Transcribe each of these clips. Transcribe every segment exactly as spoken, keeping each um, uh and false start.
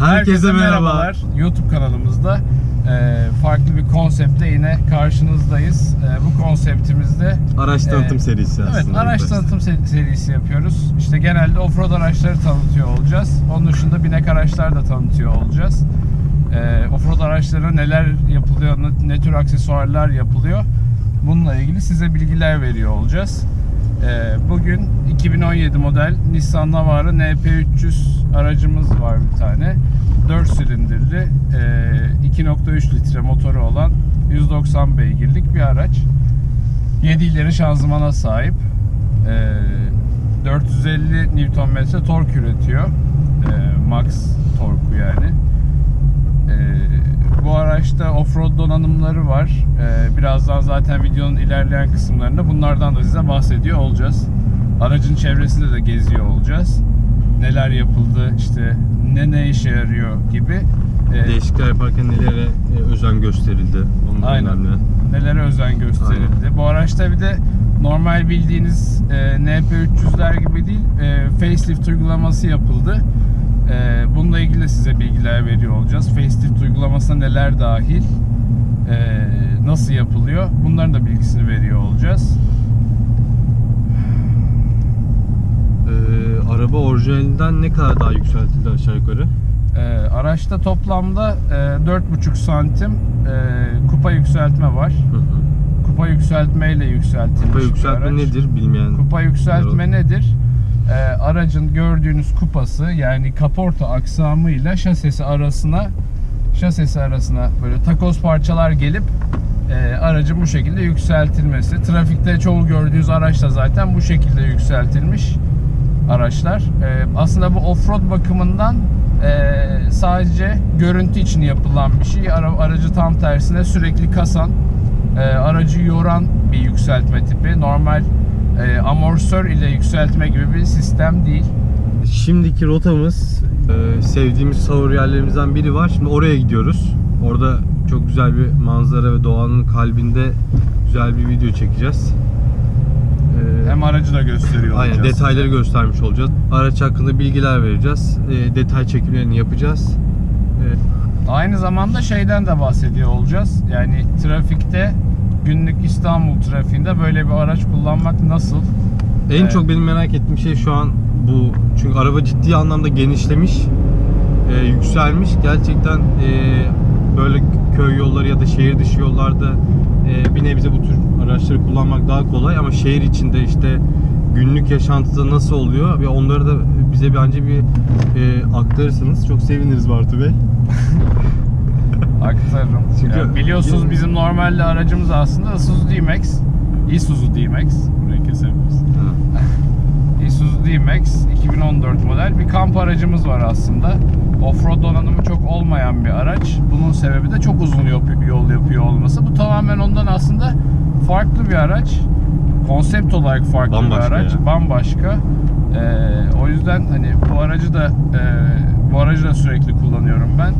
Herkese, Herkese merhabalar. YouTube kanalımızda e, farklı bir konsepte yine karşınızdayız. E, bu konseptimizde araç tanıtım e, serisi aslında. Evet, araç tanıtım serisi yapıyoruz. İşte genelde offroad araçları tanıtıyor olacağız. Onun dışında binek araçlar da tanıtıyor olacağız. E, offroad araçlarına neler yapılıyor, ne, ne tür aksesuarlar yapılıyor. Bununla ilgili size bilgiler veriyor olacağız. Bugün iki bin on yedi model Nissan Navara N P üç yüz aracımız var bir tane. dört silindirli iki nokta üç litre motoru olan yüz doksan beygirlik bir araç. yedi ileri şanzımana sahip. dört yüz elli Newton metre tork üretiyor. Max torku yani. Bu araçta off-road donanımları var. Ee, birazdan zaten videonun ilerleyen kısımlarında bunlardan da size bahsediyor olacağız. Aracın çevresinde de geziyor olacağız. Neler yapıldı, işte ne ne işe yarıyor gibi. Ee, Değişiklikler yaparken nelere özen gösterildi. Onun aynen. Önemli. Nelere özen gösterildi. Aynen. Bu araçta bir de normal bildiğiniz e, N P üç yüzler gibi değil, e, facelift uygulaması yapıldı. Bununla ilgili de size bilgiler veriyor olacağız. Facelift uygulamasına neler dahil, nasıl yapılıyor, bunların da bilgisini veriyor olacağız. Ee, araba orijinalinden ne kadar daha yükseltildi aşağı yukarı? Ee, araçta toplamda dört buçuk santim kupa yükseltme var. Hı hı. Kupa yükseltme ile yükseltilmiş. Kupa yükseltme nedir bilmeyen? Kupa yükseltme nedir? E, aracın gördüğünüz kupası, yani kaporta aksamı ile şasesi arasına şasesi arasına böyle takoz parçalar gelip e, aracın bu şekilde yükseltilmesi. Trafikte çoğu gördüğünüz araç da zaten bu şekilde yükseltilmiş araçlar. E, aslında bu offroad bakımından e, sadece görüntü için yapılan bir şey. Ara, aracı tam tersine sürekli kasan, e, aracı yoran bir yükseltme tipi. Normal E, amortisör ile yükseltme gibi bir sistem değil. Şimdiki rotamız e, sevdiğimiz sahur yerlerimizden biri var. Şimdi oraya gidiyoruz. Orada çok güzel bir manzara ve doğanın kalbinde güzel bir video çekeceğiz. E, Hem aracı da gösteriyor aynen, olacağız. Detayları göstermiş olacağız. Araç hakkında bilgiler vereceğiz. E, detay çekimlerini yapacağız. E, Aynı zamanda şeyden de bahsediyor olacağız. Yani trafikte, günlük İstanbul trafiğinde böyle bir araç kullanmak nasıl? En ee, çok benim merak ettiğim şey şu an bu. Çünkü araba ciddi anlamda genişlemiş, e, yükselmiş. Gerçekten e, böyle köy yolları ya da şehir dışı yollarda e, bir nebze bu tür araçları kullanmak daha kolay. Ama şehir içinde işte günlük yaşantıda nasıl oluyor? Ve onları da bize bence bir e, aktarırsanız çok seviniriz Bartu Bey. Aktarırım. Çünkü yani biliyorsunuz bizim normalde aracımız aslında Isuzu D Max. Isuzu D Max. Burayı kesebiliriz. Isuzu D Max iki bin on dört model bir kamp aracımız var aslında. Offroad donanımı çok olmayan bir araç. Bunun sebebi de çok uzun yol yapıyor olması. Bu tamamen ondan aslında farklı bir araç. Konsept olarak farklı bambaşka bir araç. Yani. Bambaşka. Ee, o yüzden hani bu aracı da e, bu aracı da sürekli kullanıyorum ben.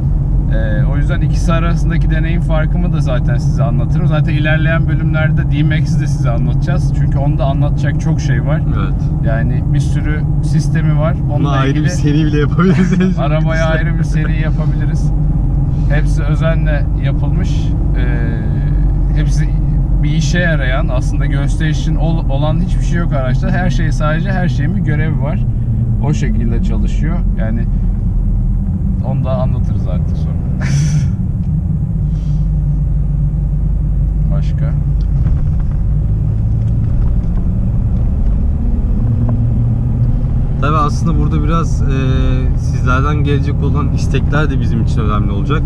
Ee, o yüzden ikisi arasındaki deneyim farkımı da zaten size anlatırım. Zaten ilerleyen bölümlerde D Max'i de size anlatacağız. Çünkü onda anlatacak çok şey var. Evet. Yani bir sürü sistemi var. Onunla ayrı ilgili bir seri bile yapabiliriz. Arabaya ayrı bir seri yapabiliriz. Hepsi özenle yapılmış. Ee, hepsi bir işe yarayan, aslında gösterişin ol, olan hiçbir şey yok araçta. Her şey, sadece her şeyin bir görevi var. O şekilde çalışıyor. Yani onu da anlatırız artık sonra. Başka? Tabii aslında burada biraz e, sizlerden gelecek olan istekler de bizim için önemli olacak.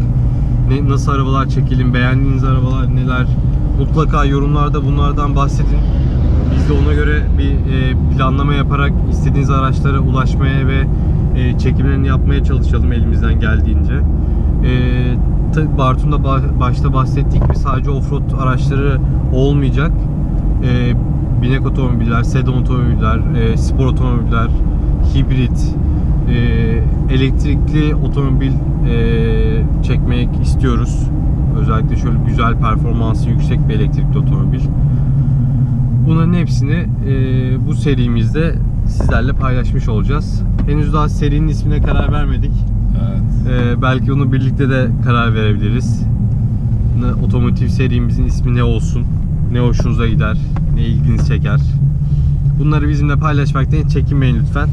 Ne, nasıl arabalar çekelim, beğendiğiniz arabalar neler? Mutlaka yorumlarda bunlardan bahsedin. Biz de ona göre bir e, planlama yaparak istediğiniz araçlara ulaşmaya ve E, çekimlerini yapmaya çalışalım elimizden geldiğince. E, Bartu'nun da ba başta bahsettiği gibi sadece offroad araçları olmayacak. E, binek otomobiller, sedan otomobiller, e, spor otomobiller, hibrit, e, elektrikli otomobil e, çekmek istiyoruz. Özellikle şöyle güzel performansı yüksek bir elektrikli otomobil. Bunların hepsini e, bu serimizde sizlerle paylaşmış olacağız. Henüz daha serinin ismine karar vermedik. Evet. Ee, belki onu birlikte de karar verebiliriz. Otomotiv serimizin ismi ne olsun? Ne hoşunuza gider? Ne ilginizi çeker? Bunları bizimle paylaşmaktan hiç çekinmeyin lütfen.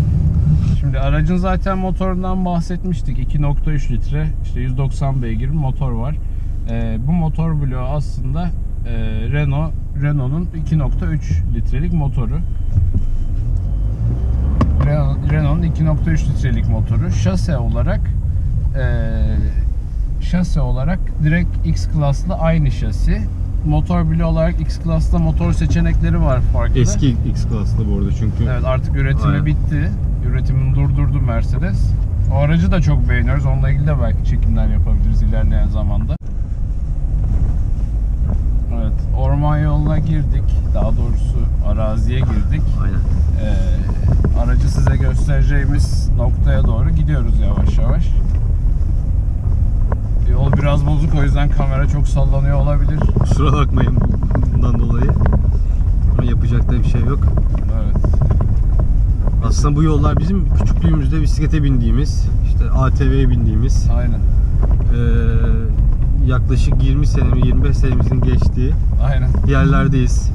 Şimdi aracın zaten motorundan bahsetmiştik. iki nokta üç litre, işte yüz doksan beygir bir motor var. Ee, bu motor bloğu aslında e, Renault Renault'un iki nokta üç litrelik motoru. Renault'un iki nokta üç litrelik motoru. Şase olarak e, şase olarak direkt X-Class'la aynı şasi. Motor bloğu olarak X-Class'la motor seçenekleri var farklı. Eski X-Class'la bu arada çünkü. Evet, artık üretimi aynen bitti. Üretimini durdurdu Mercedes. O aracı da çok beğeniyoruz. Onunla ilgili de belki çekimler yapabiliriz ilerleyen zamanda. Evet, orman yoluna girdik. Daha doğrusu araziye girdik. Aynen. Ee, aracı size göstereceğimiz noktaya doğru gidiyoruz yavaş yavaş. Yol biraz bozuk, o yüzden kamera çok sallanıyor olabilir. Kusura bakmayın bundan dolayı. Ama yapacak da bir şey yok. Evet. Aslında bu yollar bizim küçüklüğümüzde bisiklete bindiğimiz, işte A T V'ye bindiğimiz, aynen, E, yaklaşık yirmi senemi, yirmi beş senemizin geçtiği, aynen, yerlerdeyiz.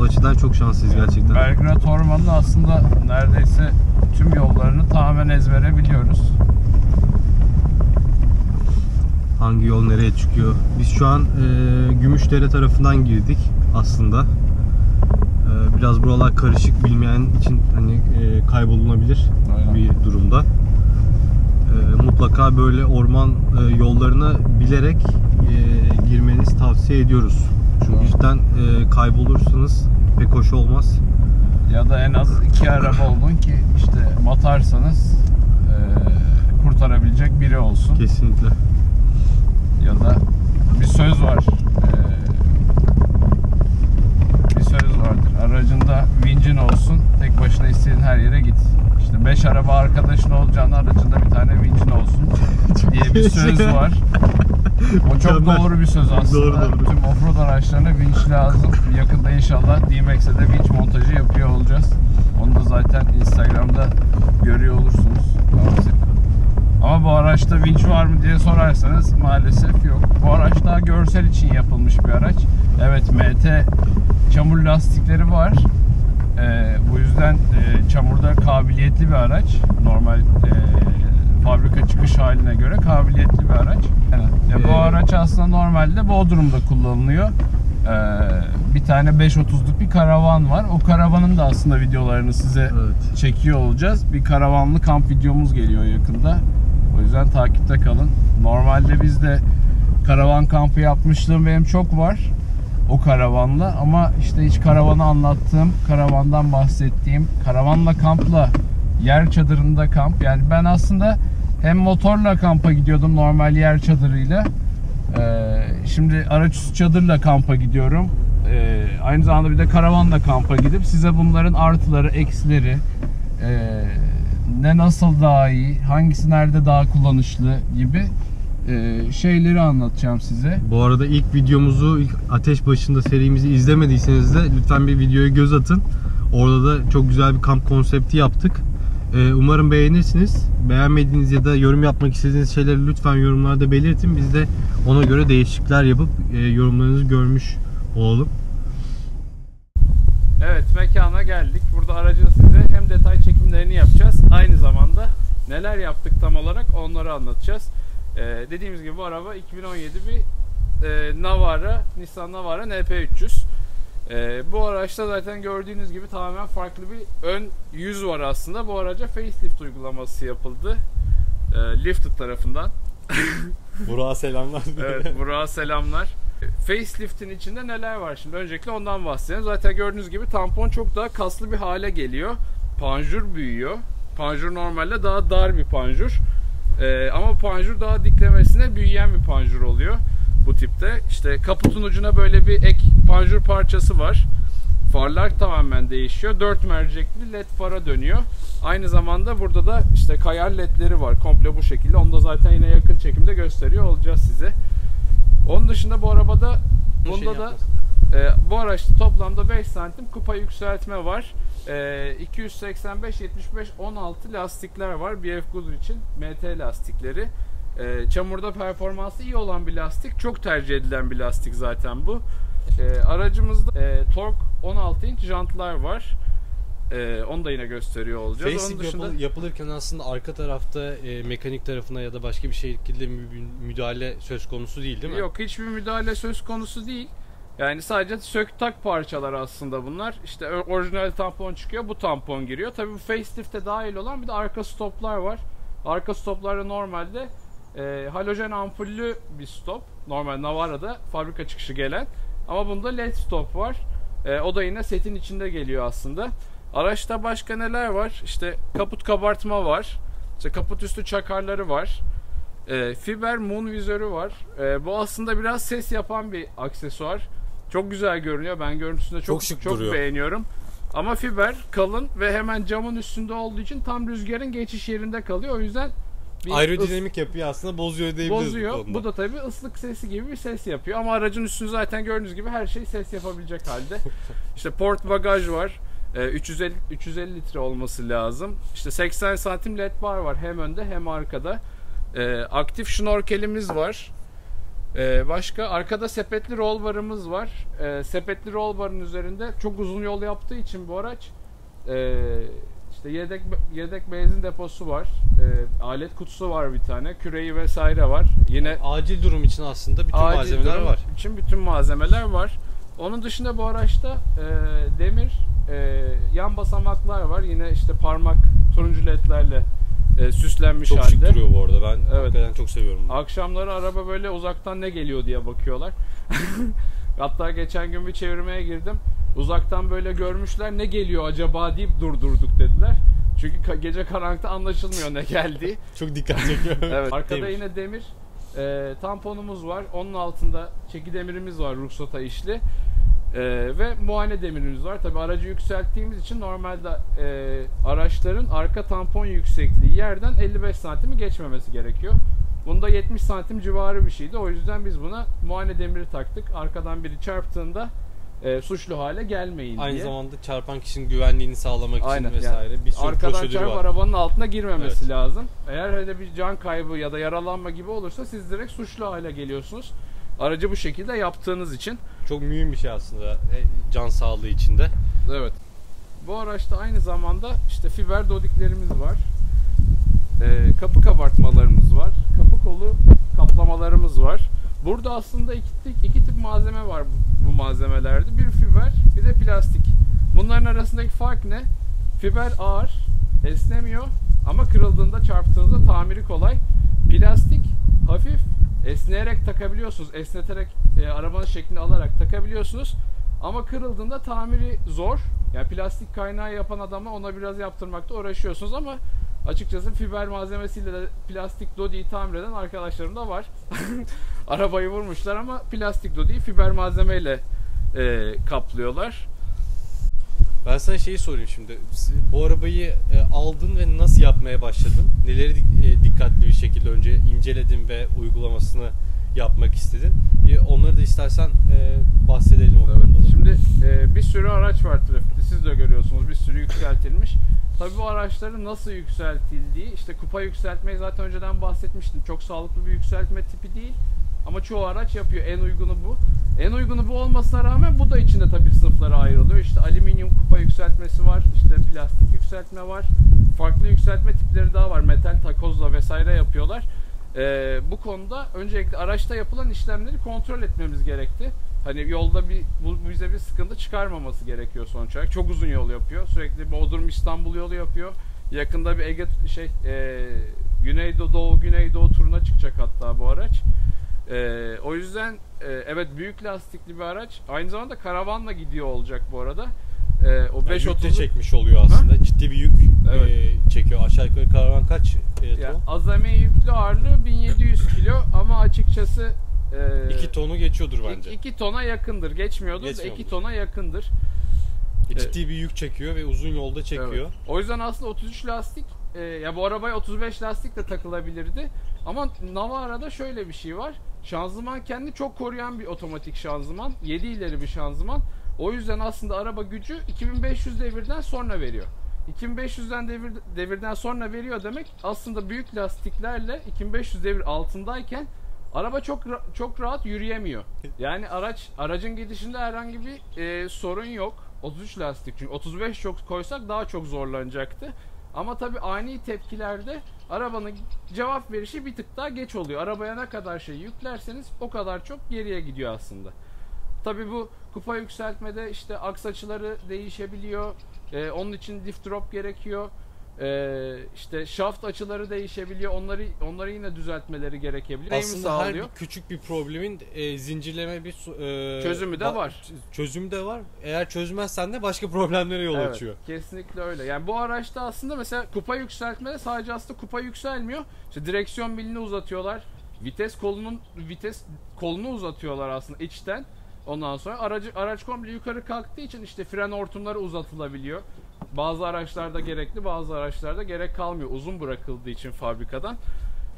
O açıdan çok şanslıyız evet, gerçekten. Belgrad Ormanı'nın aslında neredeyse tüm yollarını tamamen ezbere biliyoruz. Hangi yol nereye çıkıyor? Biz şu an e, Gümüşdere tarafından girdik aslında. Biraz buralar karışık, bilmeyen için hani e, kaybolunabilir aynen bir durumda. E, mutlaka böyle orman e, yollarına bilerek e, girmenizi tavsiye ediyoruz. Çünkü aynen cidden e, kaybolursanız pek hoş olmaz. Ya da en az iki araba olun ki işte batarsanız e, kurtarabilecek biri olsun. Kesinlikle. Ya da bir söz var. E, Aracında vincin olsun, tek başına istediğin her yere git. İşte beş araba arkadaşın olacağına aracında bir tane vincin olsun diye bir söz var. O çok doğru bir söz aslında. Doğru, doğru. Tüm offroad araçlarına vinç lazım. Yakında inşallah D Max'e de vinç montajı yapıyor olacağız. Onu da zaten Instagram'da görüyor olursunuz. Ama bu araçta vinç var mı diye sorarsanız maalesef yok. Bu araç daha görsel için yapılmış bir araç. Evet, M T çamur lastikleri var. Ee, bu yüzden e, çamurda kabiliyetli bir araç. Normal e, fabrika çıkış haline göre kabiliyetli bir araç. Yani, ee, bu araç aslında normalde Bodrum'da kullanılıyor. Ee, bir tane beş otuzluk bir karavan var. O karavanın da aslında videolarını size evet çekiyor olacağız. Bir karavanlı kamp videomuz geliyor yakında. O yüzden takipte kalın. Normalde biz de karavan kampı yapmışlığım benim çok var. O karavanla, ama işte hiç karavanı anlattığım, karavandan bahsettiğim, karavanla kampla, yer çadırında kamp. Yani ben aslında hem motorla kampa gidiyordum normal yer çadırıyla. Ee, şimdi araçüstü çadırla kampa gidiyorum. Ee, aynı zamanda bir de karavanla kampa gidip size bunların artıları, eksileri, e, ne nasıl daha iyi, hangisi nerede daha kullanışlı gibi Ee, şeyleri anlatacağım size. Bu arada ilk videomuzu, ilk ateş başında serimizi izlemediyseniz de lütfen bir videoya göz atın. Orada da çok güzel bir kamp konsepti yaptık. Ee, umarım beğenirsiniz. Beğenmediğiniz ya da yorum yapmak istediğiniz şeyleri lütfen yorumlarda belirtin. Biz de ona göre değişiklikler yapıp e, yorumlarınızı görmüş olalım. Evet, mekana geldik. Burada aracın size hem detay çekimlerini yapacağız. Aynı zamanda neler yaptık tam olarak onları anlatacağız. Ee, dediğimiz gibi bu araba iki bin on yedi bir e, Navara, Nissan Navara N P üç yüz. E, bu araçta zaten gördüğünüz gibi tamamen farklı bir ön yüz var aslında. Bu araca facelift uygulaması yapıldı. E, Lifted tarafından. Burak'a selamlar. Evet, Burak'a selamlar. Facelift'in içinde neler var şimdi? Öncelikle ondan bahsedelim. Zaten gördüğünüz gibi tampon çok daha kaslı bir hale geliyor. Panjur büyüyor. Panjur normalde daha dar bir panjur. Ee, ama panjur daha diklemesine büyüyen bir panjur oluyor bu tipte. İşte kaputun ucuna böyle bir ek panjur parçası var. Farlar tamamen değişiyor. dört mercekli led fara dönüyor. Aynı zamanda burada da işte kayar ledleri var. Komple bu şekilde. Onu da zaten yine yakın çekimde gösteriyor olacağız size. Onun dışında bu arabada bunda şey da e, bu araçta toplamda beş santim kupa yükseltme var. iki yüz seksen beş, yetmiş beş, on altı lastikler var B F Goodrich için, M T lastikleri. E, çamurda performansı iyi olan bir lastik, çok tercih edilen bir lastik zaten bu. E, aracımızda e, tork on altı inç jantlar var. Ee, onu da yine gösteriyor olacağız. Facelift Onun dışında... yapıl yapılırken aslında arka tarafta e, mekanik tarafına ya da başka bir şekilde müdahale söz konusu değil, değil mi? Yok, hiçbir müdahale söz konusu değil. Yani sadece sök tak parçalar aslında bunlar. İşte orijinal tampon çıkıyor, bu tampon giriyor. Tabii bu facelift'e dahil olan bir de arka stoplar var. Arka stoplarda normalde e, halojen ampullü bir stop. Normal Navara'da fabrika çıkışı gelen. Ama bunda led stop var. E, o da yine setin içinde geliyor aslında. Araçta başka neler var? İşte kaput kabartma var, işte kaput üstü çakarları var, e, fiber mum vizörü var. E, bu aslında biraz ses yapan bir aksesuar. Çok güzel görünüyor. Ben görüntüsünde çok çok, çok beğeniyorum. Ama fiber kalın ve hemen camın üstünde olduğu için tam rüzgarın geçiş yerinde kalıyor. O yüzden aerodinamik yapıyor aslında, bozuyor diyebiliriz. Bozuyor. Bu da tabii ıslık sesi gibi bir ses yapıyor. Ama aracın üstünü zaten gördüğünüz gibi her şey ses yapabilecek halde. İşte port bagaj var. üç yüz elli litre olması lazım. İşte seksen santim led bar var hem önde hem arkada. E, aktif şnorkelimiz var. E, başka arkada sepetli roll barımız var. E, sepetli roll barın üzerinde çok uzun yol yaptığı için bu araç e, işte yedek yedek benzin deposu var. E, alet kutusu var bir tane. Küreği vesaire var. Yine acil durum için aslında bütün malzemeler var. için bütün malzemeler var. Onun dışında bu araçta e, demir e, yan basamaklar var. Yine işte parmak turuncu ledlerle e, süslenmiş çok halde. Çok şık duruyor bu arada. Ben evet. çok seviyorum bunu. Akşamları araba böyle uzaktan ne geliyor diye bakıyorlar. Hatta geçen gün bir çevirmeye girdim. Uzaktan böyle görmüşler, ne geliyor acaba deyip durdurduk dediler. Çünkü ka gece karanlıkta anlaşılmıyor ne geldiği. Çok dikkat çekiyor. Evet. Arkada demir. yine demir e, tamponumuz var. Onun altında çeki demirimiz var, ruhsata işli. Ee, ve muayene demirimiz var. Tabi aracı yükselttiğimiz için normalde e, araçların arka tampon yüksekliği yerden elli beş santimi geçmemesi gerekiyor. Bunda yetmiş santim civarı bir şeydi. O yüzden biz buna muayene demiri taktık. Arkadan biri çarptığında e, suçlu hale gelmeyin Aynı diye. Aynı zamanda çarpan kişinin güvenliğini sağlamak Aynen. için vesaire yani bir sürü prosedürü var. Arkadan çarp arabanın altına girmemesi evet. lazım. Eğer öyle bir can kaybı ya da yaralanma gibi olursa siz direkt suçlu hale geliyorsunuz. Aracı bu şekilde yaptığınız için. Çok mühim bir şey aslında can sağlığı için de. Evet. Bu araçta aynı zamanda işte fiber dodiklerimiz var. Ee, kapı kabartmalarımız var. Kapı kolu kaplamalarımız var. Burada aslında iki, iki tip malzeme var bu, bu malzemelerde. Bir fiber, bir de plastik. Bunların arasındaki fark ne? Fiber ağır, esnemiyor ama kırıldığında, çarptığınızda tamiri kolay. Plastik hafif. Esneyerek takabiliyorsunuz, esneterek e, arabanın şeklini alarak takabiliyorsunuz ama kırıldığında tamiri zor. Yani plastik kaynağı yapan adama ona biraz yaptırmakta uğraşıyorsunuz ama açıkçası fiber malzemesiyle de plastik dodiyi tamir eden arkadaşlarım da var. Arabayı vurmuşlar ama plastik dodiyi fiber malzemeyle e, kaplıyorlar. Ben sana şeyi sorayım şimdi. Bu arabayı aldın ve nasıl yapmaya başladın? Neleri dikkatli bir şekilde önce inceledin ve uygulamasını yapmak istedin? Onları da istersen bahsedelim o konuda. Evet. Şimdi bir sürü araç var trafikte. Siz de görüyorsunuz, bir sürü yükseltilmiş. Tabii bu araçların nasıl yükseltildiği, işte kupa yükseltmeyi zaten önceden bahsetmiştim. Çok sağlıklı bir yükseltme tipi değil. Ama çoğu araç yapıyor. En uygunu bu. En uygunu bu olmasına rağmen bu da içinde tabii sınıflara ayrılıyor. İşte alüminyum kupa yükseltmesi var. İşte plastik yükseltme var. Farklı yükseltme tipleri daha var. Metal takozla vesaire yapıyorlar. Ee, bu konuda öncelikle araçta yapılan işlemleri kontrol etmemiz gerekti. Hani yolda bir, bu bize bir sıkıntı çıkarmaması gerekiyor sonuç olarak. Çok uzun yol yapıyor. Sürekli Bodrum İstanbul yolu yapıyor. Yakında bir Ege şey e, Güneydoğu Doğu Güneydoğu turuna çıkacak hatta bu araç. Ee, o yüzden e, evet büyük lastikli bir araç. Aynı zamanda karavanla gidiyor olacak bu arada. Ee, o beş otuz yani yük de çekmiş oluyor aslında. Ha? Ciddi bir yük evet. e, çekiyor. Aşağı yukarı karavan kaç? E, yani, azami yüklü ağırlığı bin yedi yüz kilo ama açıkçası e, iki tonu geçiyordur bence. iki tona yakındır. Geçmiyordur da iki tona yakındır. E, ciddi bir yük çekiyor ve uzun yolda çekiyor. Evet. O yüzden aslında otuz üç lastik e, ya bu arabaya otuz beş lastik de takılabilirdi. Ama Navara'da şöyle bir şey var. Şanzıman kendini çok koruyan bir otomatik şanzıman. yedi ileri bir şanzıman. O yüzden aslında araba gücü iki bin beş yüz devirden sonra veriyor. iki bin beş yüzden devir, devirden sonra veriyor demek aslında büyük lastiklerle iki bin beş yüz devir altındayken araba çok çok rahat yürüyemiyor. Yani araç aracın gidişinde herhangi bir e, sorun yok. otuz üç lastik, çünkü otuz beş çok koysak daha çok zorlanacaktı. Ama tabii ani tepkilerde arabanın cevap verişi bir tık daha geç oluyor. Arabaya ne kadar şey yüklerseniz o kadar çok geriye gidiyor aslında. Tabii bu kupa yükseltmede işte aks açıları değişebiliyor. Ee, onun için diff drop gerekiyor. Ee, işte şaft açıları değişebiliyor. Onları onları yine düzeltmeleri gerekebiliyor. Aslında her bir küçük bir problemin e, zincirleme bir e, çözümü de var. Çözümü de var. Eğer çözmezsen de başka problemlere yol evet, açıyor. Kesinlikle öyle. Yani bu araçta aslında mesela kupa yükseltmede sadece aslında kupa yükselmiyor. İşte direksiyon milini uzatıyorlar. Vites kolunun vites kolunu uzatıyorlar aslında içten. Ondan sonra aracı, araç komple yukarı kalktığı için işte fren hortumları uzatılabiliyor. Bazı araçlarda gerekli, bazı araçlarda gerek kalmıyor. Uzun bırakıldığı için fabrikadan.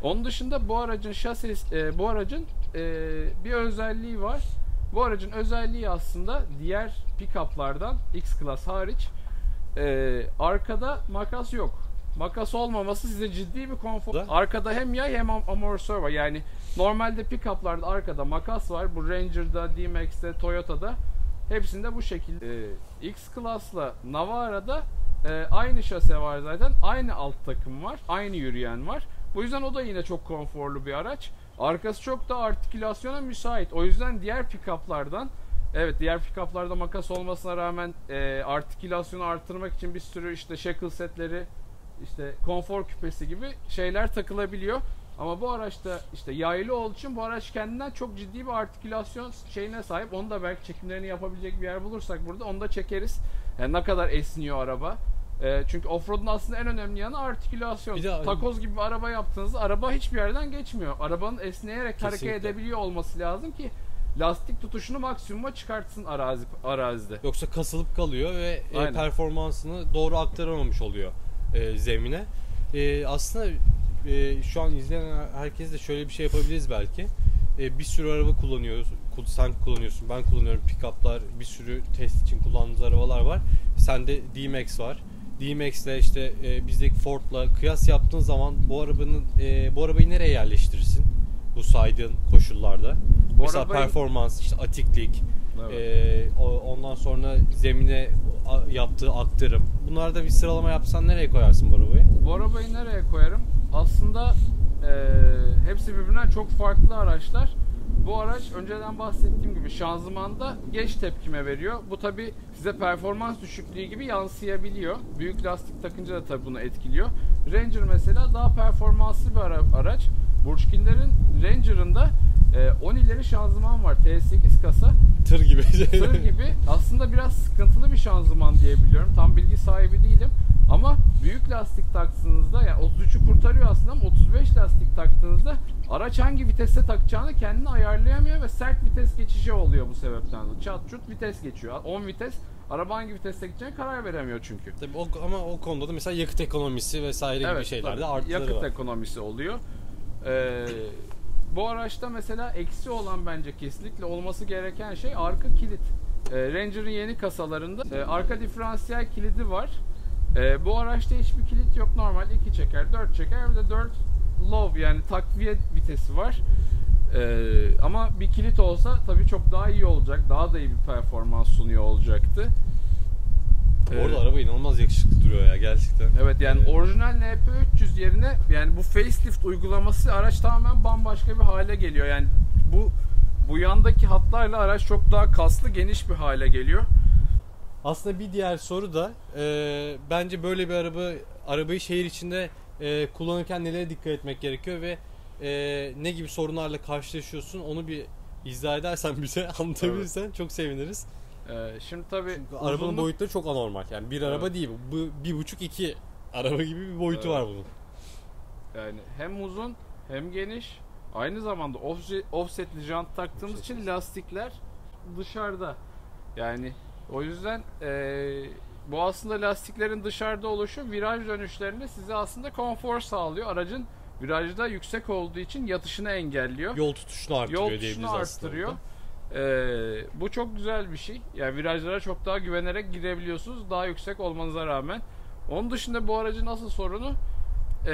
Onun dışında bu aracın şasis, e, bu aracın e, bir özelliği var. Bu aracın özelliği aslında diğer pick-up'lardan X-Class hariç e, arkada makas yok. Makas olmaması size ciddi bir konfor. Arkada hem yay hem amortisör var. Yani normalde pick-up'larda arkada makas var. Bu Ranger'da, D Max'te, Toyota'da hepsinde bu şekilde. Ee, X-Class'la Navara'da e, aynı şase var zaten. Aynı alt takım var. Aynı yürüyen var. Bu yüzden o da yine çok konforlu bir araç. Arkası çok da artikülasyona müsait. O yüzden diğer pick-up'lardan evet diğer pick-up'larda makas olmasına rağmen e, artikülasyonu artırmak için bir sürü işte shackle setleri, İşte konfor küpesi gibi şeyler takılabiliyor. Ama bu araçta işte yaylı olduğu için bu araç kendinden çok ciddi bir artikülasyon şeyine sahip. Onu da belki çekimlerini yapabilecek bir yer bulursak burada onu da çekeriz. Yani ne kadar esniyor araba. E, çünkü offroad'un aslında en önemli yanı artikülasyon. De, Takoz gibi bir araba yaptığınızda araba hiçbir yerden geçmiyor. Arabanın esneyerek kesinlikle hareket edebiliyor olması lazım ki lastik tutuşunu maksimuma çıkartsın arazi arazide. Yoksa kasılıp kalıyor ve aynen, performansını doğru aktaramamış oluyor E, zemine. E, aslında e, şu an izleyen herkes de şöyle bir şey yapabiliriz belki. E, bir sürü araba kullanıyoruz. Sen kullanıyorsun, ben kullanıyorum. Pick-up'lar, bir sürü test için kullandığımız arabalar var. Sende D-Max var. D-Max'le işte e, bizdeki Ford'la kıyas yaptığın zaman bu arabanın e, bu arabayı nereye yerleştirirsin? Bu saydığın koşullarda. Bu mesela arabayı... performans, işte atiklik, evet, e, ondan sonra zemine yaptığı aktarım. Bunlarda bir sıralama yapsan nereye koyarsın bu arabayı? Bu arabayı nereye koyarım? Aslında e, hepsi birbirinden çok farklı araçlar. Bu araç önceden bahsettiğim gibi şanzımanda geç tepkime veriyor. Bu tabi size performans düşüklüğü gibi yansıyabiliyor. Büyük lastik takınca da tabi bunu etkiliyor. Ranger mesela daha performanslı bir ara- araç. Burçkinlerin Ranger'ında on ileri şanzıman var. T sekiz kasa. Tır gibi. Tır gibi. Aslında biraz sıkıntılı bir şanzıman diyebiliyorum. Tam bilgi sahibi değilim. Ama büyük lastik taktığınızda yani otuz üçü kurtarıyor aslında ama otuz beş lastik taktığınızda araç hangi vitese takacağını kendini ayarlayamıyor ve sert vites geçişi oluyor bu sebepten. Çat çut vites geçiyor. on vites. Araba hangi viteste gideceğine karar veremiyor çünkü. Tabii o, ama o konuda da mesela yakıt ekonomisi vesaire evet, gibi şeylerde artıları yakıt var. Yakıt ekonomisi oluyor. Eee Bu araçta mesela eksi olan bence kesinlikle olması gereken şey arka kilit. E, Ranger'ın yeni kasalarında e, arka diferansiyel kilidi var. E, bu araçta hiçbir kilit yok. Normal iki çeker, dört çeker ve de dört low yani takviye vitesi var. E, ama bir kilit olsa tabii çok daha iyi olacak. Daha da iyi bir performans sunuyor olacaktı. Orada ee, araba inanılmaz yakışıklı duruyor ya gerçekten. Evet yani ee, orijinal N P üç yüz yerine yani bu facelift uygulaması araç tamamen bambaşka bir hale geliyor. Yani bu bu yandaki hatlarla araç çok daha kaslı, geniş bir hale geliyor. Aslında bir diğer soru da e, bence böyle bir araba arabayı şehir içinde e, kullanırken nelere dikkat etmek gerekiyor ve e, ne gibi sorunlarla karşılaşıyorsun onu bir izah edersen bize anlatabilirsen evet, çok seviniriz. Ee, şimdi tabii çünkü uzunluk... arabanın boyutları çok anormal yani bir araba evet, değil bu bir buçuk iki araba gibi bir boyutu evet, var bunun. Yani hem uzun hem geniş aynı zamanda offset, offsetli jant taktığımız offset için lastikler dışarıda yani o yüzden ee, bu aslında lastiklerin dışarıda oluşu viraj dönüşlerinde size aslında konfor sağlıyor aracın virajda yüksek olduğu için yatışını engelliyor yol tutuşunu artırıyor, yol tutuşunu artırıyor. Ee, bu çok güzel bir şey. Yani virajlara çok daha güvenerek girebiliyorsunuz, daha yüksek olmanıza rağmen. Onun dışında bu aracın asıl sorunu ee,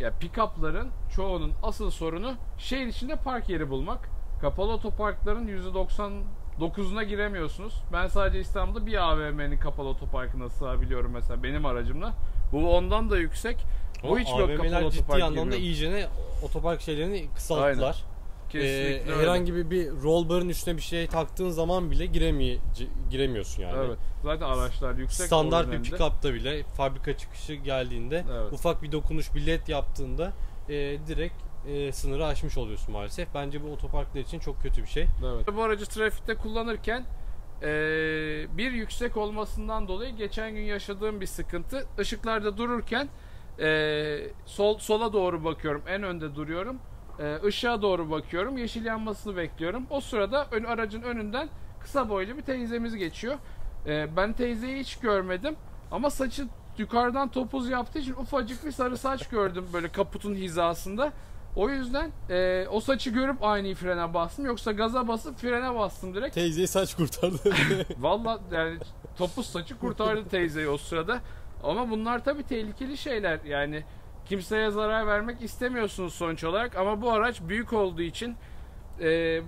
ya pick-up'ların çoğunun asıl sorunu şehir içinde park yeri bulmak. Kapalı otoparkların yüzde doksan dokuzuna giremiyorsunuz. Ben sadece İstanbul'da bir A V M'nin kapalı otoparkına sığabiliyorum mesela benim aracımla. Bu ondan da yüksek. O bu hiç yok kapalı otopark. Anlamda iyicene otopark şeylerini kısalttılar. Aynen. Ee, herhangi öyle. bir roll bar'ın üstüne bir şey taktığın zaman bile giremeye giremiyorsun yani. Evet. Zaten araçlar yüksek. Standart bir pick-up'ta bile fabrika çıkışı geldiğinde, evet, ufak bir dokunuş bir led yaptığında e, direkt e, sınırı aşmış oluyorsun maalesef. Bence bu otoparklar için çok kötü bir şey. Evet. Bu aracı trafikte kullanırken e, bir yüksek olmasından dolayı geçen gün yaşadığım bir sıkıntı. Işıklarda dururken e, sol sola doğru bakıyorum. En önde duruyorum. Işığa doğru bakıyorum, yeşil yanmasını bekliyorum. O sırada ön, aracın önünden kısa boylu bir teyzemiz geçiyor. Ee, ben teyzeyi hiç görmedim ama saçı yukarıdan topuz yaptığı için ufacık bir sarı saç gördüm böyle kaputun hizasında. O yüzden e, o saçı görüp ani frene bastım, yoksa gaza basıp frene bastım direkt. Teyzeyi saç kurtardı. Vallahi yani topuz saçı kurtardı teyzeyi o sırada. Ama bunlar tabii tehlikeli şeyler yani. Kimseye zarar vermek istemiyorsunuz sonuç olarak ama bu araç büyük olduğu için e,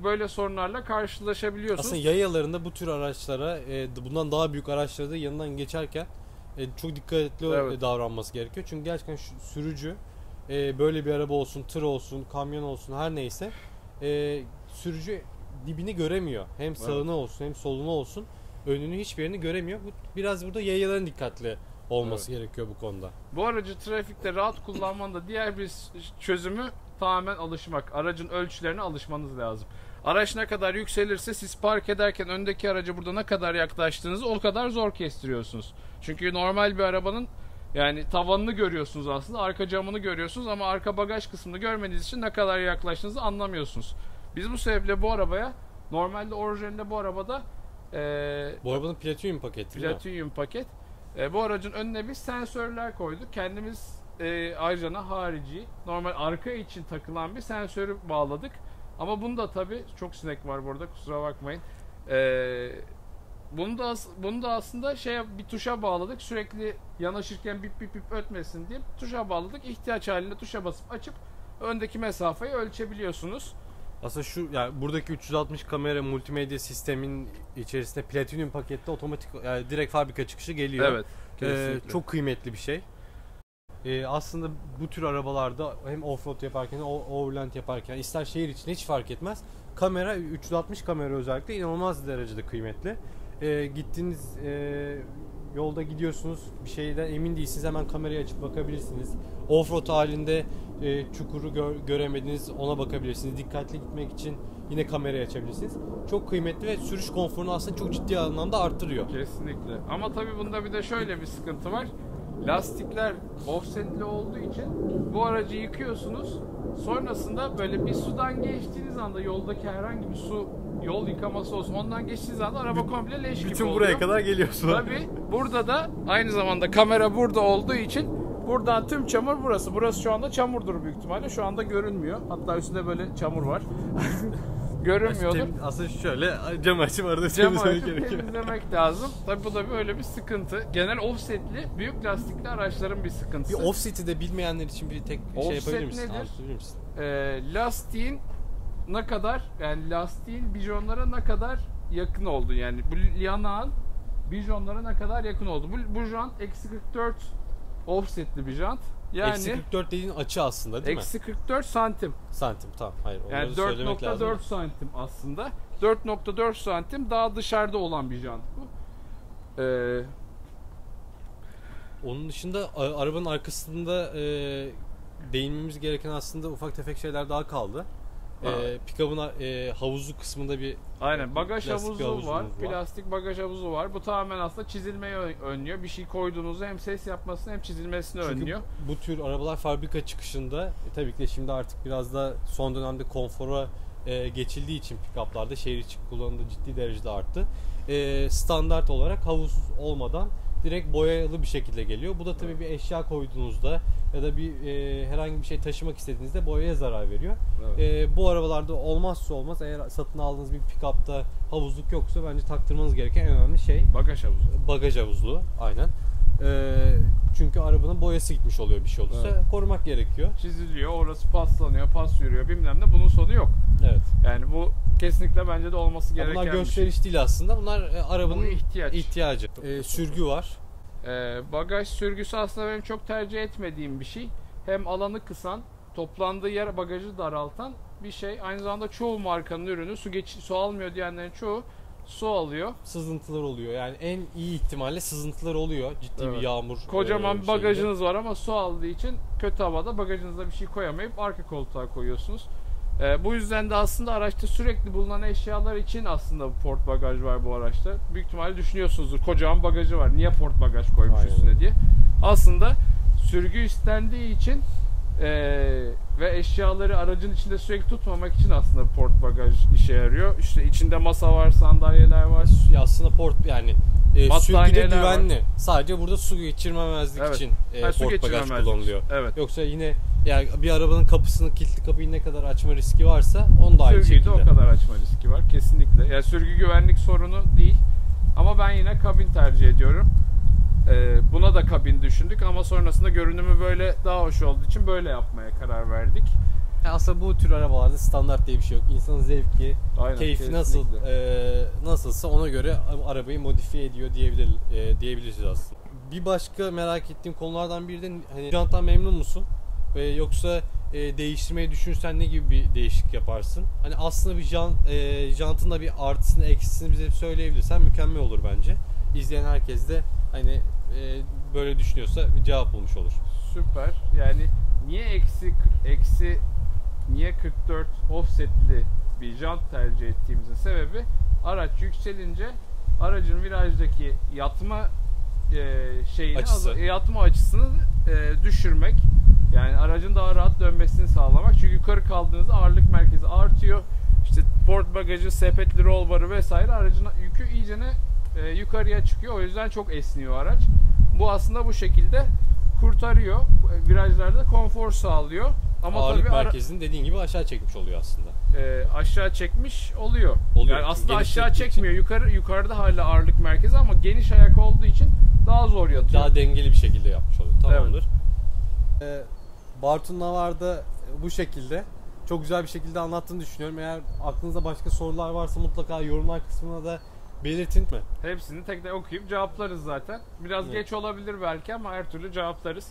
böyle sorunlarla karşılaşabiliyorsunuz. Aslında yayalarında bu tür araçlara, e, bundan daha büyük araçlara da yanından geçerken e, çok dikkatli, evet, davranması gerekiyor. Çünkü gerçekten şu, sürücü e, böyle bir araba olsun, tır olsun, kamyon olsun her neyse e, sürücü dibini göremiyor. Hem sağına, evet, olsun hem soluna olsun, önünü hiçbirini göremiyor. Bu, biraz burada yayaların dikkatli olması, evet, gerekiyor bu konuda. Bu aracı trafikte rahat kullanmanın da diğer bir çözümü tamamen alışmak. Aracın ölçülerine alışmanız lazım. Araç ne kadar yükselirse siz park ederken öndeki aracı burada ne kadar yaklaştığınızı o kadar zor kestiriyorsunuz. Çünkü normal bir arabanın yani tavanını görüyorsunuz aslında, arka camını görüyorsunuz ama arka bagaj kısmını görmediğiniz için ne kadar yaklaştığınızı anlamıyorsunuz. Biz bu sebeple bu arabaya normalde orijinalinde bu arabada ee, bu arabanın platinum paketi. Platinum paket. E, bu aracın önüne biz sensörler koyduk. Kendimiz e, ajana harici, normal arka için takılan bir sensörü bağladık. Ama bunda tabii çok sinek var burada, kusura bakmayın. E, bunu, da, bunu da aslında şeye, bir tuşa bağladık. Sürekli yanaşırken bip bip bip ötmesin diye tuşa bağladık. İhtiyaç halinde tuşa basıp açıp öndeki mesafeyi ölçebiliyorsunuz. Aslında şu yani buradaki üç yüz altmış kamera multimedya sistemin içerisinde platinum pakette otomatik yani direkt fabrika çıkışı geliyor. Evet. Ee, çok kıymetli bir şey. Ee, aslında bu tür arabalarda hem offroad yaparken hem overland yaparken ister şehir içinde hiç fark etmez. Kamera üç yüz altmış kamera özellikle inanılmaz derecede kıymetli. Ee, gittiğiniz e, yolda gidiyorsunuz, bir şeyden emin değilsiniz, hemen kamerayı açıp bakabilirsiniz. Offroad halinde e, çukuru gör, göremediniz, ona bakabilirsiniz. Dikkatli gitmek için yine kamerayı açabilirsiniz. Çok kıymetli ve sürüş konforunu aslında çok ciddi anlamda arttırıyor. Kesinlikle. Ama tabii bunda bir de şöyle bir sıkıntı var. Lastikler offsetli olduğu için bu aracı yıkıyorsunuz. Sonrasında böyle bir sudan geçtiğiniz anda, yoldaki herhangi bir su, yol yıkaması olsun, ondan geçtiğiniz anda araba komple leş gibi oluyor. Bütün buraya kadar geliyorsun. Tabii. Burada da aynı zamanda kamera burada olduğu için buradan tüm çamur burası. Burası şu anda çamurdur büyük ihtimalle. Şu anda görünmüyor. Hatta üstünde böyle çamur var. Görünmüyordur. Aslında şöyle cam açıp arada temizlemek gerekiyor. Temizlemek lazım. Tabii bu da böyle bir sıkıntı. Genel offsetli büyük lastikli araçların bir sıkıntısı. Bir offset'i de bilmeyenler için bir tek offset şey yapabilir misin? Offset nedir? Ee, lastiğin ne kadar, yani lastiğin bijonlara ne kadar yakın oldu, yani bu yanağın bijonlara ne kadar yakın oldu. Bu, bu jant eksi kırk dört offsetli bir jant. Yani eksi kırk dört dediğin açı aslında değil mi? eksi kırk dört santim. Santim tamam, hayır onları yani söylemek lazım. Yani dört nokta dört santim aslında. dört nokta dört santim daha dışarıda olan bir jant bu. Ee... Onun dışında arabanın arkasında e, değinmemiz gereken aslında ufak tefek şeyler daha kaldı. E, Pikabına e, havuzu kısmında bir, aynen, bagaj havuzu var, var, plastik bagaj havuzu var. Bu tamamen aslında çizilmeyi önlüyor. Bir şey koyduğunuzda hem ses yapmasını hem çizilmesini çünkü önlüyor. Bu tür arabalar fabrika çıkışında e, tabii ki de şimdi artık biraz da son dönemde konfora e, geçildiği için pikaplarda şehir içi kullanımda ciddi derecede arttı. E, standart olarak havuz olmadan direkt boyalı bir şekilde geliyor. Bu da tabii, evet, bir eşya koyduğunuzda ya da bir e, herhangi bir şey taşımak istediğinizde boyaya zarar veriyor. Evet. E, bu arabalarda olmazsa olmaz, eğer satın aldığınız bir pick-up'ta havuzluk yoksa bence taktırmanız gereken en önemli şey bagaj havuzluğu. Bagaj havuzluğu, aynen. E, çünkü arabanın boyası gitmiş oluyor, bir şey olursa evet, korumak gerekiyor. Çiziliyor, orası paslanıyor, pas yürüyor bilmem ne, bunun sonu yok. Evet. Yani bu kesinlikle bence de olması gereken. Bunlar gösteriş şey değil aslında, bunlar e, arabanın bu ihtiyaç. ihtiyacı. E, sürgü var. Ee, bagaj sürgüsü aslında benim çok tercih etmediğim bir şey. Hem alanı kısan, toplandığı yer bagajı daraltan bir şey. Aynı zamanda çoğu markanın ürünü, su geç su almıyor diyenlerin çoğu su alıyor. Sızıntılar oluyor. Yani en iyi ihtimalle sızıntılar oluyor. Ciddi evet, bir yağmur. Kocaman bir bagajınız var ama su aldığı için kötü havada bagajınıza bir şey koyamayıp arka koltuğa koyuyorsunuz. Ee, bu yüzden de aslında araçta sürekli bulunan eşyalar için aslında port bagaj var bu araçta. Büyük ihtimalle düşünüyorsunuzdur, kocaman bagajı var, niye port bagaj koymuş aynen üstüne diye. Aslında sürgü istendiği için e, ve eşyaları aracın içinde sürekli tutmamak için aslında port bagaj işe yarıyor. İşte içinde masa var, sandalyeler var. Ya aslında port yani e, sürgüde güvenli. Var. Sadece burada su geçirmemezlik evet, için e, yani port bagaj kullanılıyor. Evet. Yoksa yine yani bir arabanın kapısını, kilitli kapıyı ne kadar açma riski varsa onu da aynı şekilde. Sürgüde o kadar açma riski var kesinlikle. Yani sürgü güvenlik sorunu değil ama ben yine kabin tercih ediyorum. Ee, buna da kabin düşündük ama sonrasında görünümü böyle daha hoş olduğu için böyle yapmaya karar verdik. Yani aslında bu tür arabalarda standart diye bir şey yok. İnsanın zevki, aynen, keyfi nasıl e, nasılsa ona göre arabayı modifiye ediyor diyebilir, e, diyebiliriz aslında. Bir başka merak ettiğim konulardan biri de hani janttan memnun musun? Ve yoksa e, değiştirmeyi düşünsen ne gibi bir değişiklik yaparsın? Hani aslında bir jant, e, jantın da bir artısını, eksisini bize söyleyebilirsen mükemmel olur bence. İzleyen herkes de hani e, böyle düşünüyorsa bir cevap bulmuş olur. Süper. Yani niye eksi eksi niye kırk dört offsetli bir jant tercih ettiğimizin sebebi, araç yükselince aracın virajdaki yatma e, şeyini, Açısı. yatma açısını e, düşürmek. Yani aracın daha rahat dönmesini sağlamak. Çünkü yukarı kaldığınızda ağırlık merkezi artıyor. İşte port bagajı, sepetli rollbarı vesaire, aracın yükü iyicene e, yukarıya çıkıyor. O yüzden çok esniyor araç. Bu aslında bu şekilde kurtarıyor. Virajlarda konfor sağlıyor. Ama ağırlık tabii merkezini dediğin gibi aşağı çekmiş oluyor aslında. E, aşağı çekmiş oluyor. oluyor. Yani aslında aşağı çekmiyor. Için. Yukarı yukarıda hala ağırlık merkezi ama geniş ayak olduğu için daha zor yatıyor. Daha dengeli bir şekilde yapmış oluyor. Tamamdır. Evet. E, Bartu'nun Navara'da bu şekilde çok güzel bir şekilde anlattığını düşünüyorum. Eğer aklınızda başka sorular varsa mutlaka yorumlar kısmına da belirtin mi? Hepsini tek tek okuyup cevaplarız zaten. Biraz evet, geç olabilir belki ama her türlü cevaplarız.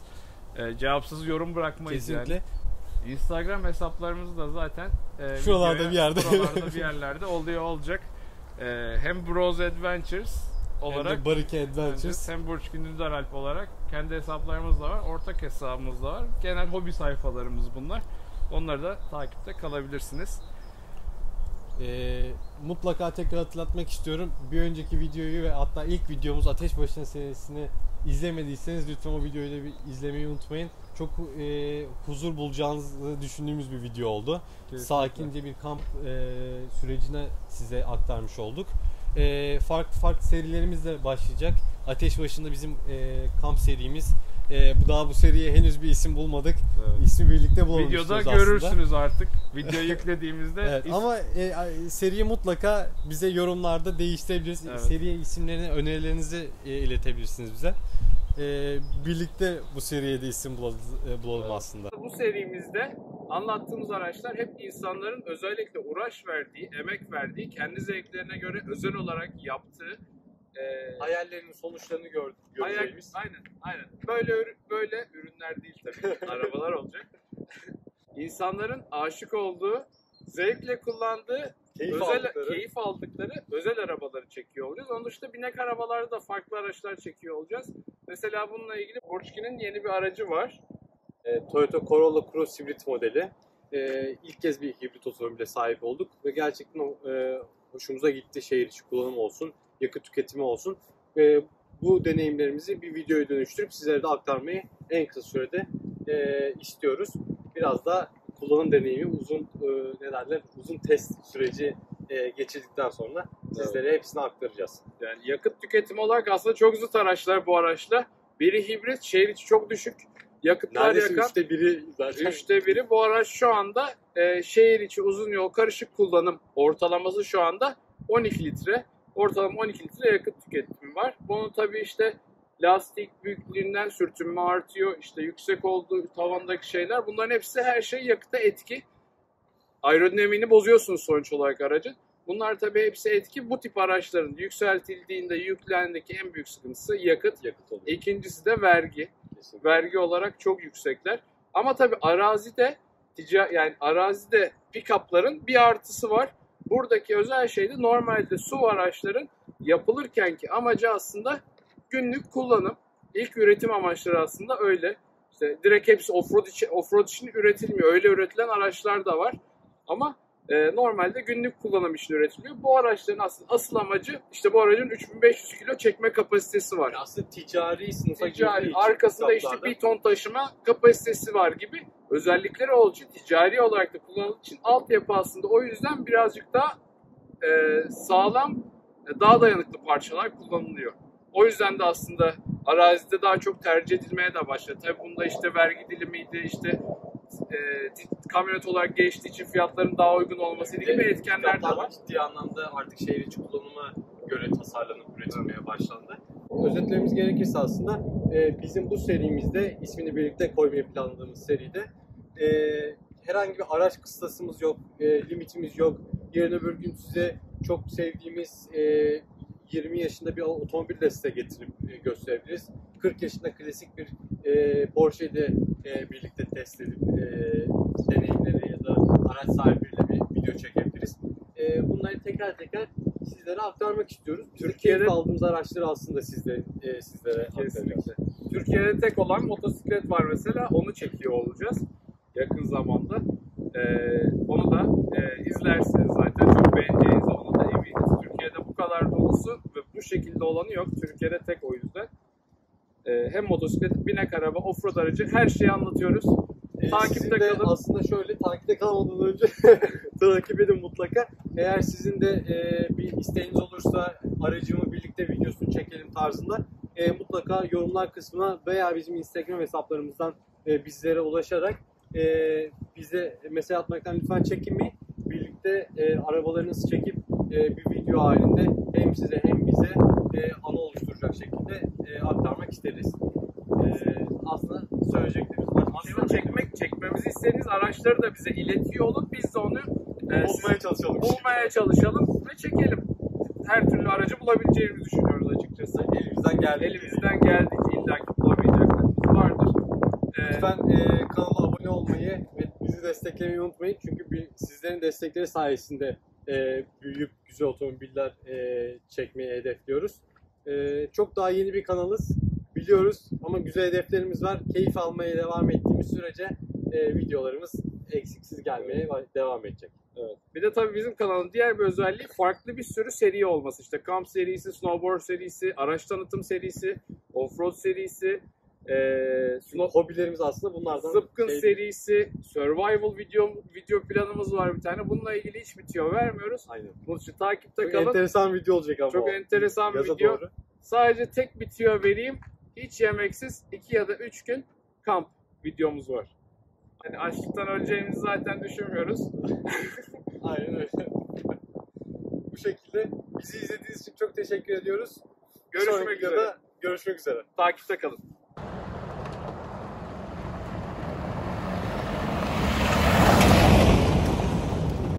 Ee, cevapsız yorum bırakmayız. Kesinlikle. Yani. Instagram hesaplarımız da zaten e, şuralarda bir yerde, bir yerlerde oluyor olacak. E, hem Bros Adventures olarak hem Barike Adventures, hem Burç Gündüzdar Alp olarak kendi hesaplarımız da var, ortak hesabımız da var. Genel hobi sayfalarımız bunlar. Onları da takipte kalabilirsiniz. Ee, mutlaka tekrar hatırlatmak istiyorum. Bir önceki videoyu ve hatta ilk videomuz Ateş Başına serisini izlemediyseniz lütfen o videoyu da bir izlemeyi unutmayın. Çok e, huzur bulacağınızı düşündüğümüz bir video oldu. Kesinlikle. Sakince bir kamp e, sürecine size aktarmış olduk. E, farklı farklı serilerimizle başlayacak. Ateş Başında bizim e, kamp serimiz. E, daha bu seriye henüz bir isim bulmadık. Evet. İsmi birlikte bulmuşuz aslında. Videoda görürsünüz artık. Video yüklediğimizde. Evet, is- ama e, seriyi mutlaka bize yorumlarda değiştirebiliriz. Evet. Seriye isimlerini, önerilerinizi e, iletebilirsiniz bize. E, birlikte bu seriye de isim bulalım, e, bulalım evet, aslında. Bu serimizde anlattığımız araçlar hep insanların özellikle uğraş verdiği, emek verdiği, kendi zevklerine göre özel olarak yaptığı, e, hayallerinin sonuçlarını gördük. Göreceğimiz. Hayal, aynen, aynen. Böyle böyle ürünler değil tabii. Arabalar olacak. İnsanların aşık olduğu, zevkle kullandığı, keyif, özel, aldıkları. keyif aldıkları özel arabaları çekiyor olacağız. Onun dışında binek arabalarda da farklı araçlar çekiyor olacağız. Mesela bununla ilgili Burçkin'in yeni bir aracı var. Toyota Corolla Cross Hybrid modeli. Ee, ilk kez bir hibrit otomobile sahip olduk ve gerçekten e, hoşumuza gitti. Şehir içi kullanım olsun, yakıt tüketimi olsun ve bu deneyimlerimizi bir videoya dönüştürüp sizlere de aktarmayı en kısa sürede e, istiyoruz. Biraz da kullanım deneyimi, uzun e, ne derler, uzun test süreci e, geçirdikten sonra sizlere evet, hepsini aktaracağız. Yani yakıt tüketimi olarak aslında çok zıt araçlar bu araçla. Biri hibrit, şehir içi çok düşük. Yakıtlar neredeyse yakan. Üçte biri zaten. Üçte biri. Bu araç şu anda e, şehir içi uzun yol karışık kullanım ortalaması şu anda on iki litre. Ortalama on iki litre yakıt tüketimi var. Bunu tabii işte lastik büyüklüğünden sürtünme artıyor. İşte yüksek olduğu tavandaki şeyler. Bunların hepsi her şey yakıta etki. Aerodinamiğini bozuyorsunuz sonuç olarak aracın. Bunlar tabii hepsi etki. Bu tip araçların yükseltildiğinde yüklendeki en büyük sıkıntısı yakıt. Yakıt oluyor. İkincisi de vergi. Kesinlikle. Vergi olarak çok yüksekler. Ama tabii arazide tica yani arazide pick-up'ların bir artısı var. Buradaki özel şey de normalde S U V araçların yapılırkenki amacı aslında günlük kullanım. İlk üretim amaçları aslında öyle. İşte direkt hepsi off-road için, off-road için üretilmiyor. Öyle üretilen araçlar da var. Ama e, normalde günlük kullanım için üretiliyor. Bu araçların aslında asıl amacı işte bu aracın üç bin beş yüz kilo çekme kapasitesi var. Aslında ticari sınıfa ticari, arkasında işte bir ton taşıma kapasitesi var gibi özellikleri olduğu için ticari olarak da kullanıldığı için altyapı aslında o yüzden birazcık daha e, sağlam, daha dayanıklı parçalar kullanılıyor. O yüzden de aslında arazide daha çok tercih edilmeye de başladı. Tabii bunda işte vergi dilimiydi, işte E, kamyonet olarak geçtiği için fiyatların daha uygun olması gibi evet, etkenler de var. Ciddi anlamda artık şehir içi kullanıma göre tasarlanıp üretilmeye başlandı. Özetlememiz gerekirse aslında e, bizim bu serimizde ismini birlikte koymayı planladığımız seride e, herhangi bir araç kıstasımız yok, e, limitimiz yok. Yarın öbür gün size çok sevdiğimiz e, yirmi yaşında bir otomobil de size getirip e, gösterebiliriz. kırk yaşında klasik bir e, Porsche'yi de e, birlikte test edip e, deneyimleri ya da araç sahibiyle bir video çekebiliriz. E, bunları tekrar tekrar sizlere aktarmak istiyoruz. Türkiye'de aldığımız araçları aslında sizde, e, sizlere aktaracağız. Türkiye'de tek olan motosiklet var mesela. Onu çekiyor olacağız yakın zamanda. E, onu da e, izlersiniz zaten. Çok beğendiğiniz onu da eminiz. Türkiye'de bu kadar dolusu ve bu şekilde olanı yok. Türkiye'de tek o yüzden. Hem motosiklet, binek araba, offroad aracı her şeyi anlatıyoruz. Ee, takipte kalın. Aslında şöyle, takipte kalmadan önce takip edin mutlaka. Eğer sizin de e, bir isteğiniz olursa aracımı birlikte videosunu çekelim tarzında e, mutlaka yorumlar kısmına veya bizim Instagram hesaplarımızdan e, bizlere ulaşarak e, bize mesaj atmaktan lütfen çekinmeyin. Birlikte e, arabalarınızı çekip e, bir video halinde hem size hem bize e, ana oluşturacak şekilde e, aktarmak isteriz. E, aslında söyleyeceklerimiz var. Aslında çekmek, çekmemizi istediğiniz araçları da bize iletiyor olup biz de onu e, bulmaya çalışalım. Bulmaya çalışalım ve çekelim. Her türlü aracı bulabileceğimizi düşünüyoruz açıkçası. Elimizden geldi. Elimizden geldi. İllaki bulabileceklerimiz vardır. E, Lütfen e, kanala abone olmayı ve bizi desteklemeyi unutmayın. Çünkü bir, sizlerin destekleri sayesinde e, büyüyüp güzel otomobiller e, çekmeyi hedefliyoruz. Ee, çok daha yeni bir kanalız biliyoruz ama güzel hedeflerimiz var. Keyif almaya devam ettiğimiz sürece e, videolarımız eksiksiz gelmeye evet. devam edecek. Evet. Bir de tabii bizim kanalın diğer bir özelliği farklı bir sürü seri olması. İşte kamp serisi, snowboard serisi, araç tanıtım serisi, offroad serisi, e, snow... hobilerimiz aslında bunlardan. Zıpkın şey... serisi, survival video video planımız var bir tane. Bununla ilgili hiçbir tüyo vermiyoruz. Aynen. Bunun için takipte kalın. Çok enteresan video olacak ama. Çok o. enteresan bir video. Doğru. Sadece tek bir tüyo vereyim. Hiç yemeksiz iki ya da üç gün kamp videomuz var. Yani açlıktan öleceğimizi zaten düşünmüyoruz. Aynen öyle. Bu şekilde bizi izlediğiniz için çok teşekkür ediyoruz. Görüşmek üzere. Görüşmek üzere. Takipte kalın.